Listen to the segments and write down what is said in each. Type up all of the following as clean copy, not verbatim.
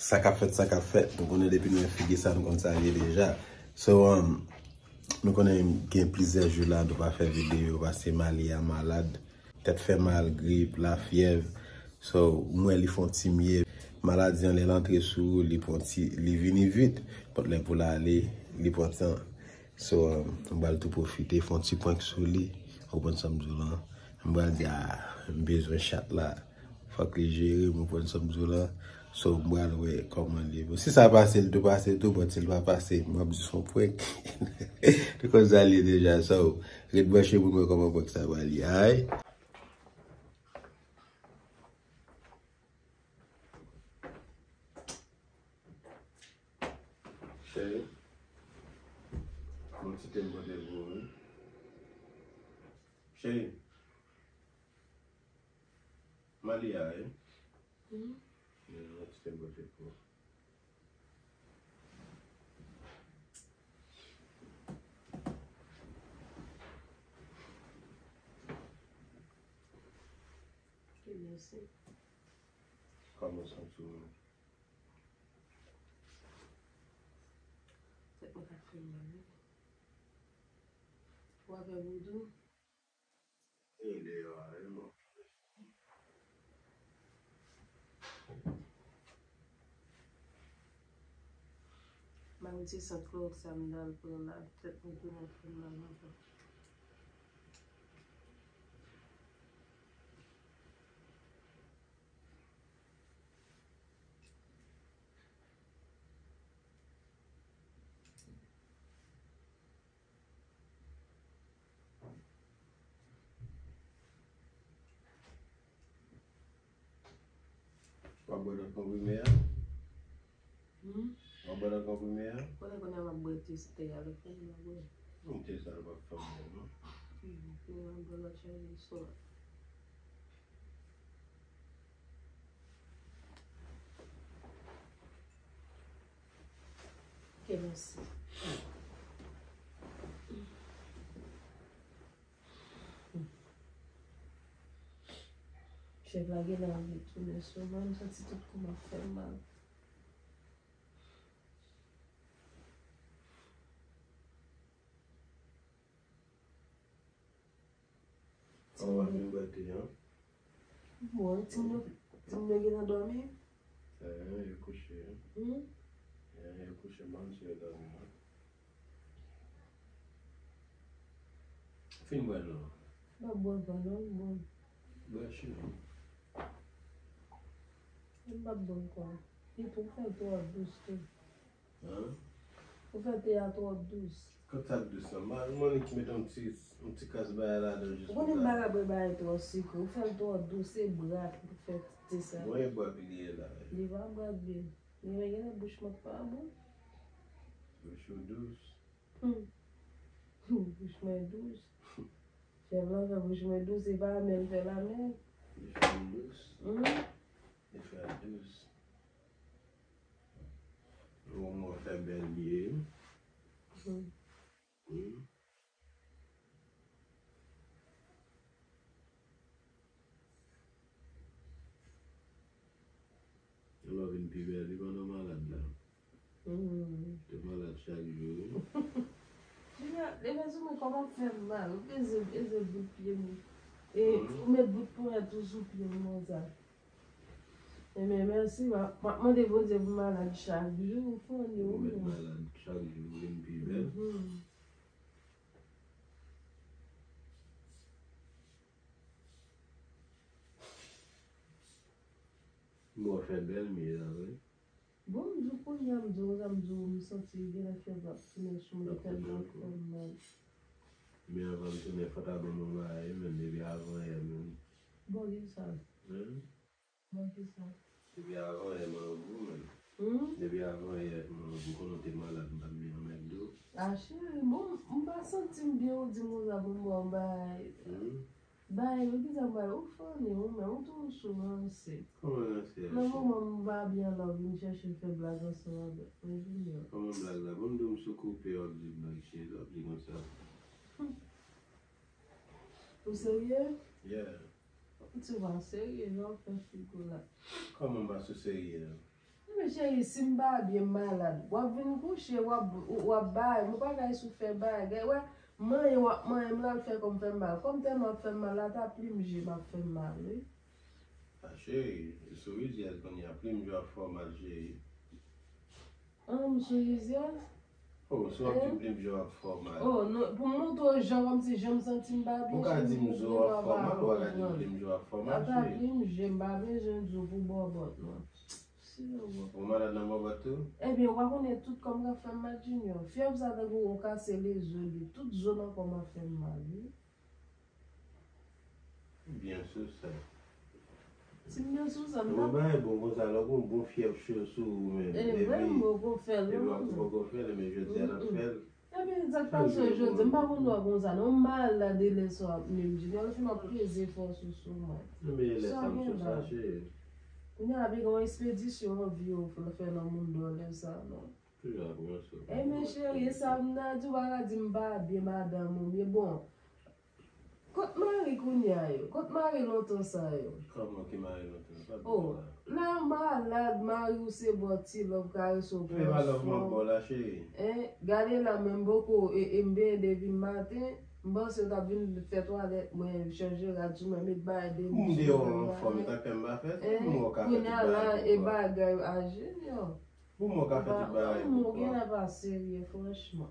ça qu'a fait, nous connaissons depuis nous fait ça, nous connaissons déjà. So, nous connaissons plusieurs jours là, nous pas faire vidéo, parce que Malia malade, peut-être fait mal, grippe, la fièvre. So, moi, ils font mieux. Maladie, on est rentré sous, les pontis, les vini vite, pour les pour aller, les pontins. So, on va tout profiter, font petit point sur lui, au bon samedi là. On va dire, besoin chat là, faut que les gérer, au bon samedi là. So, on va le comment libre. Si ça passe, le tout passe, tout, bon, il va passer, moi, je suis son point. Parce que ça allait déjà, so, je vais chez vous, comment ça va aller, aïe. Chérie, Malia, hein? Oui. Je vais te pour. Comment ça tu c'est pas la vous il est vraiment. Maman dit ça trop, ça me donne pour la tête pour tout le monde. Bois de comprimé. On boit de comprimé. On a boire du thé avec elle. On thé ça va pas faire non. On boit la chai de soie. Que merci. J'ai blagué dans la vie tout le soir, je me sentais tout comme à faire mal. On va me battre, hein? Bon, tu me blagues dans dormir? Il est couché. Il est couché, même si il est dormi. Fais-moi là. Bon. Bon, chérie. Il n'y a pas de bon quoi. Il faut faire toi à 12. Hein? Il faut faire toi à 12. Quand tu as 12, moi, je mets un petit casse-bail là. On ne va pas faire toi aussi. Il faut faire toi à 12, c'est bras pour faire ça. Moi, je vais boire bien là. Il va boire bien. Il va y avoir la bouche, moi, pas bon. Bouche douce. Bouche moins douce. J'ai blanc, la bouche moins douce, il va même faire la même. Bouche moins douce. Je fais à 12. On va faire bélier. On va venir plus belle, on est malade là. Tu es malade chaque jour. Les raisons, comment faire mal? Les bouts de pied. Et mes bouts pour être toujours pieds, mon gars. Mais merci, moi, je vous dis malade chaque jour. Vous êtes malade chaque jour, vous êtes plus belle. Moi, je fais belle, mais là, oui. Bon, je crois que je me sens bien à faire vacciner, je me fais mal. Mais avant, je me fais tabac, mais avant, il y a même. Bon, il y a ça. Depuis avant, il y a mon goût. Depuis avant, il y a mon goût. Quand on était malade, on a mis en même dos. Ah, chérie, bon, on va sentir bien au dimanche à bon bail. Bail, on dit ça, on va au fond, mais on tourne souvent, c'est. Comment c'est? Maman, on va bien là, on cherche une faible blague ensemble. Comment blague là? On doit se couper, on dit blague chez eux, on dit comme ça. Vous sérieux? Yeah. Tu vas sérieux, non, faire ce coup là. Comment on va se sérieux? J'ai Simba bien malade. Wavin coucher, wabay, mon bagage souffert bagage. Ouais, moi je me fait comme fait mal. Comme tu m'as fait mal, là, ta plume, je m'a fait mal. Chérie, Louisiane, quand il y a plume, je vais faire mal, chérie. Ah, monsieur Louisiane? Oh, soit tu plume, je vais faire mal. Oh, non, pour moi, toi, genre, comme si je me sentis mal. Pourquoi tu me dis que je vais faire mal, ou alors tu plume, je vais faire mal, chérie? Ah, ta plume, je vais mal, je dis pour bon, non. Vous malade dans mon bateau? Eh bien, on est tout comme la femme mal junior. Fier vous avez vous casser les yeux de toute zone comme la femme mal. Bien sûr, ça. C'est bien sûr, ça. Vous avez bon vous avez un bon fièvre sur vous-même. Eh bien, vous faire le vous faire le mais je dis à la faire. Eh bien, exactement ce que je dis. Par contre, vous avez un mal à délaisser. Je m'en prie les efforts sur moi. Mais laissez-moi se sacher. Il y a une expédition en vie pour faire dans le monde de ça, non? Oui, eh, mes chéris, ça m'a dit, bien, madame, mais bon. Quand Marie longtemps ça, comment que Marie longtemps? Oh, la malade, Marie, c'est bon, tu vas carrer son père. Gardez la même beaucoup et bien depuis matin. Bon, si tu as vu le fait toilette, moi, changer la joue, mais bail de. Ou des hommes, forme ta femme, ma fête, ou mon café. On a là, et bail à génial. Ou mon café, tu bail. Ou bien là-bas, sérieux, franchement.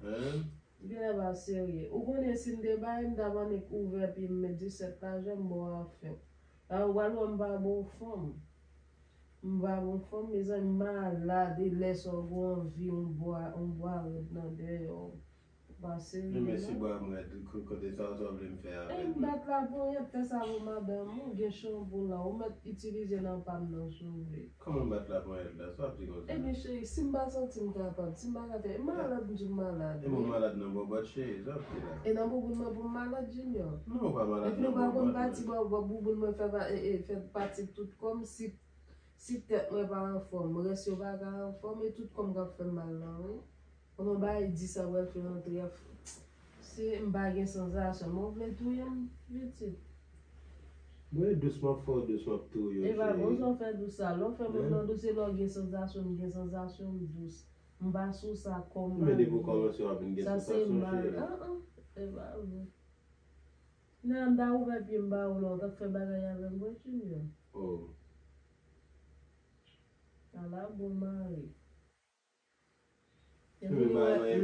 Bien là-bas, sérieux. Ou bien, si on débaille, d'abord, on est ouvert, puis me dit, c'est pas jamais bon à faire. Ou alors, on va bon forme. On va bon forme, mais on malade, il laisse au bon vie, on boit dans dehors. Je me suis dit que des gens veulent me faire. Et je me suis dit que on va dire ça, ouais, que l'entrée c'est une bague sans argent. On veut tout, vite. Oui, doucement fort, doucement tout. Et voilà, on fait tout ça. On fait mon douce, sans argent, douce. On va sur ça comme. Mais vous commencez à venir sans argent. Ça, c'est mal. Et voilà. Non, on va bien, on va faire bagaille avec moi, tu vois. Oh. Alors, bon mari. Non, on va bien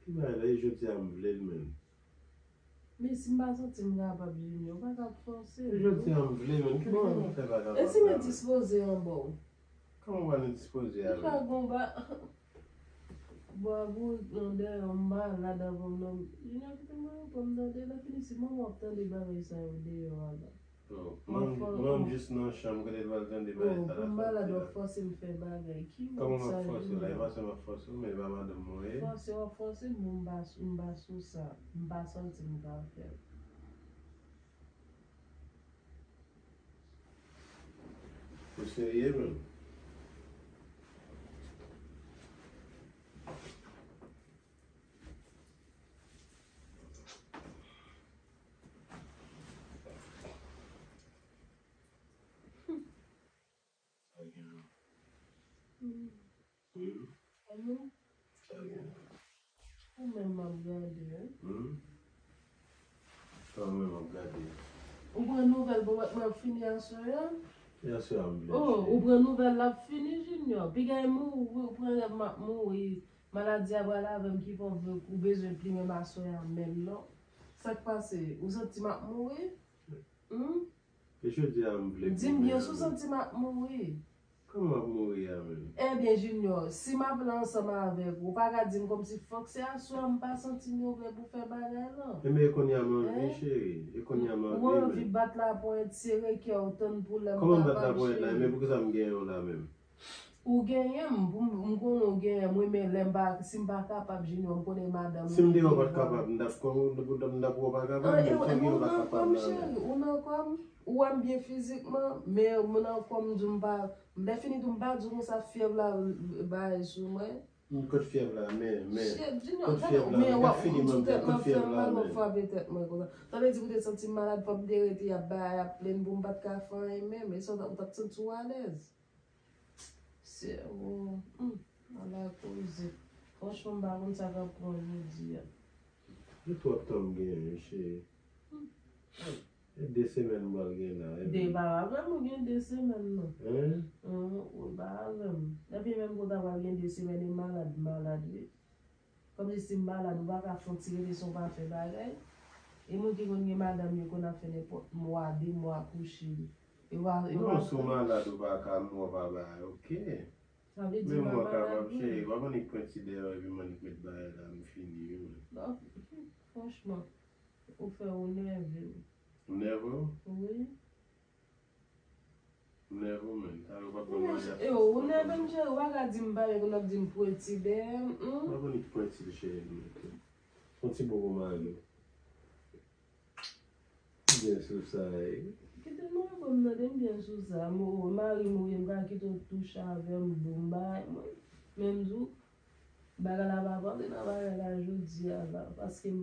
Qui va aller, je dis à me même. Mais si ma santé ne va pas bien, on va pas forcer. Je dis à me même. Comment on fait pas grave? Et si me disposer en bon? Comment on va nous disposer à ça? On va. Vous, on va là d'avant. Je n'ai pas de mots pour me donner la finition. On va obtenir des barils à l'autre. Même juste dans la chambre, quand elle va le temps de bailler, ça la malade doit forcer me faire bailler. Comment on va forcer là? Il va se me forcer, mais il va me demander. Forcer, on force, mon bas, sous ça, mon bas senti mon bas faire. Vous seriez même? Ou bien nouvelle, comment vous mourir? Eh bien, Junior, si ma plan ensemble avec vous, pas dire comme si Fox à soi, je ne pas sentir mauvais pour faire bagarre là. Mais qu'on y a mangé, chérie. Qu'on y a mangé. Moi, on vit battre la pointe serrée qui a autant de problèmes. Comment battre la pointe là? Mais pourquoi ça me gagne là même? Ou gagnez, vous gagnez, moi-même, l'embarque, si je ne suis pas capable, je ne connais madame. Si je ne suis pas capable, je ne suis pas capable. Ou on bien physiquement, mais on a comme du mbar. Défini du mbar, du ça fièvre là, bah, je moi. Une côte fièvre là, mais, on c'est bon. La cause. Franchement, baron, ça va pour nous dire. Je trouve que tu es chez. 2 semaines, je suis là. Je 2 semaines. Je suis même quand tu as 2 semaines, malade. Comme je suis malade, je vais affronter les sons, je vais faire bagaille. Et moi, je dis madame, qu'on a fait n'importe mois, 2 mois couché. Non, souvent là, tu vas à moi, papa, ok. Mais moi, papa, je vais considérer que je vais finir. Franchement, on fait un nerveux. Nerveux? Oui. Nerveux, mais alors, papa, je vais je bien sûr ça. Mon mari qui touche avec même jour, parce que je me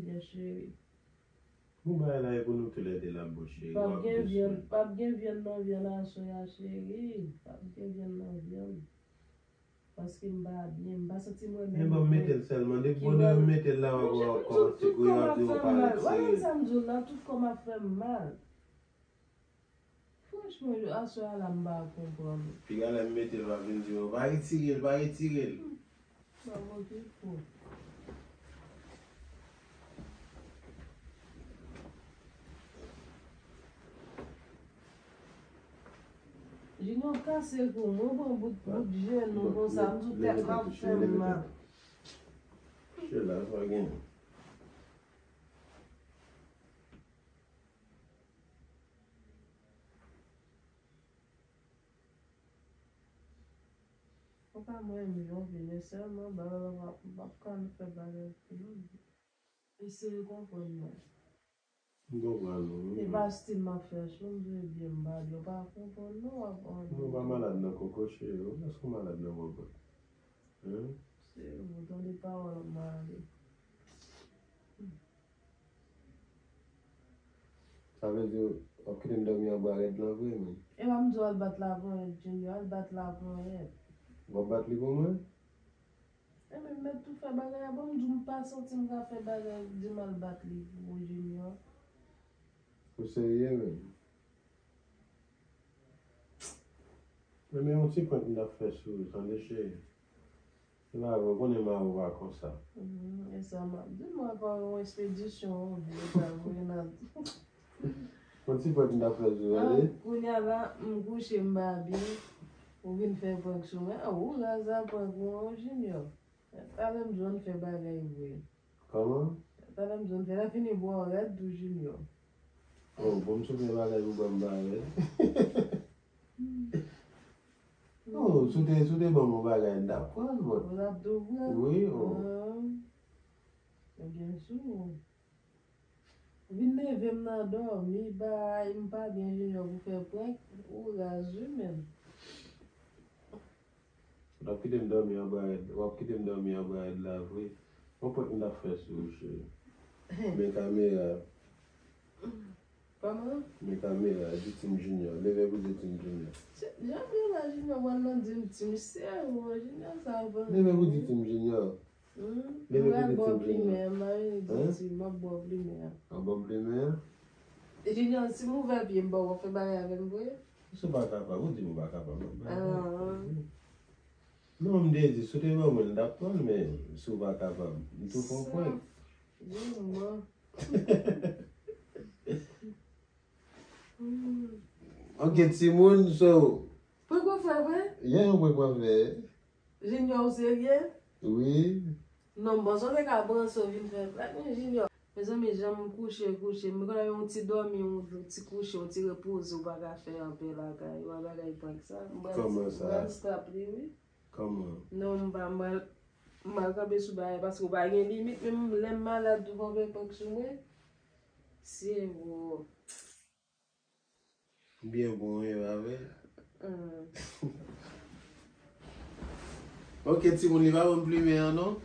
bien chérie. Vous m'avez pour nous de la bouche. Pas bien viande, non viande, chérie. Pas bien viande, non viande. Parce que je me franchement, je suis à la main pour comprendre. Puis, elle a mis le vin, va retirer, Je n'ai pas assez pour moi, bon budget, non, bon, ça me tout tellement ferme. Je la regarde. Moi, je seulement c'est le comprendre. Il va still ma faire, je ne veux bien mal, je ne pas comprendre. Non, pas malade dans coco, je suis malade dans coco. C'est vous donnez pas mal. Ça veut dire que vous dormez en barrette de la vraie, mais. Et je me dis, elle bat la vraie, Junior, elle bat la vraie. Vous battez les gommons? Eh, mais mettre tout faire bagarre, bon, je ne pas sentir que faire bagarre, je mal battre les gommons, Junior. Vous seriez, mais on sait quand il a fait sous, sans déchet. Là, vous connaissez ma voix comme ça. Et ça m'a dit, moi, quand on expédition, je vais on sait quand il a fait sous, allez. On y a là, on couche et m'a bien. Ou bien faire point sur moi, ou là, ça point pour un junior. T'as même besoin de faire bagaille, oui. Comment? T'as même besoin de faire la fin de boire red du junior. Oh, bon, tu fais bagaille ou bon bagaille. Non, tu fais bon bagaille d'apprendre, moi. Vous avez deux bras? Oui, oh. Bien sûr. Venez, venez dormir, bah, il me parle bien, junior, vous faites point, ou là, même. Je vais quitter dormir à bas de la vraie. On peut me la faire sur mes caméras. Comment? Mes caméras, du team junior. Levez-vous du team junior. J'ai bien la junior, moi non, du team junior, ça va. Levez-vous du team junior. Levez-vous du team junior. Ma bob primaire. Junior, si vous voulez bien, on fait bailler avec vous. Je ne suis pas capable, vous dites-moi pas capable. Non, je me dis, c'est vraiment d'accord, mais je ne suis pas capable. Tu comprends? Oui, moi. Ok, Simone, so. Pourquoi faire, vrai? Bien, pourquoi faire? Junior, c'est rien? Oui. Non, bon, je ne sais pas si je vais faire. Mes mes jambes me coucher, mais quand on petit dormir, on petit coucher, on petit repose, on va faire un peu la caille, on va faire comme ça. Comment ça? Comment? Non, on va camper sous bail parce qu'on va une limite, même les malades vont venir chez moi. C'est bon. Bien bon, il va avec. OK, si on y va on plumer non?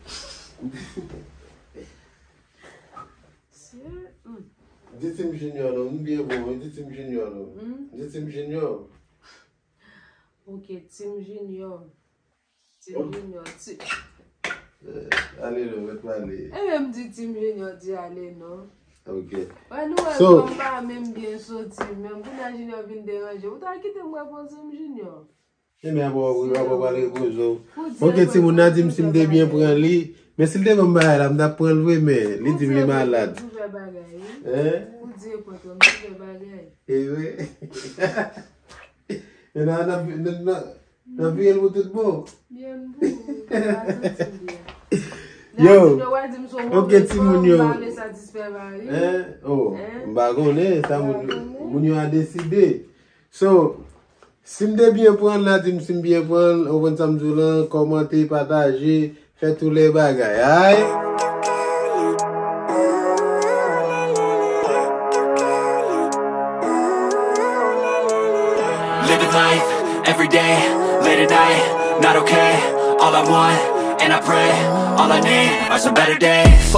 Dites-moi junior, non, bien bon, dites-moi junior, non. Dites-moi junior. OK, team junior. Team junior, tu. Allez, le mettre aller. Et même dit team junior, dit allez, non. OK. Ouais, nous on va même bien sortir, même pour la junior vient déranger. Vous t'as quitté moi pour team junior. Et mais bon, on va parler gros. OK, si on a dit si me bien prendre lui. Mais s'il te me bail, on va prendre lui mais il dit il malade. Hein? Vous dites quoi comme des bagailles? Eh oui. Et na bien vous tout bon. Bien vous. Yo. OK, Timonio. Hein? Oh, bagone ça Munio a décidé. So si m'de bien prendre là, si m'de bien prendre, on va samedi là, commenter, partager, faire tous les bagages. Aïe. Every day, late at night, not okay. All I want, and I pray, all I need are some better days.